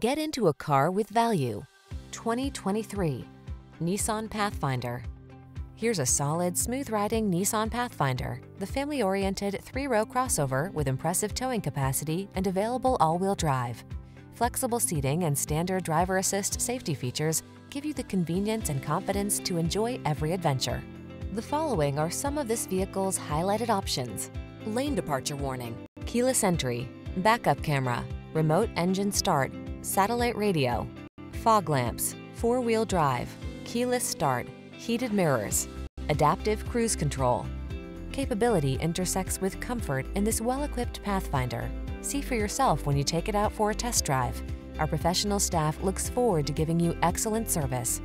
Get into a car with value. 2023 Nissan Pathfinder. Here's a solid, smooth-riding Nissan Pathfinder, the family-oriented 3-row crossover with impressive towing capacity and available all-wheel drive. Flexible seating and standard driver assist safety features give you the convenience and confidence to enjoy every adventure. The following are some of this vehicle's highlighted options: lane departure warning, keyless entry, backup camera, remote engine start, satellite radio, fog lamps, 4-wheel drive, keyless start, heated mirrors, adaptive cruise control. Capability intersects with comfort in this well-equipped Pathfinder. See for yourself when you take it out for a test drive. Our professional staff looks forward to giving you excellent service.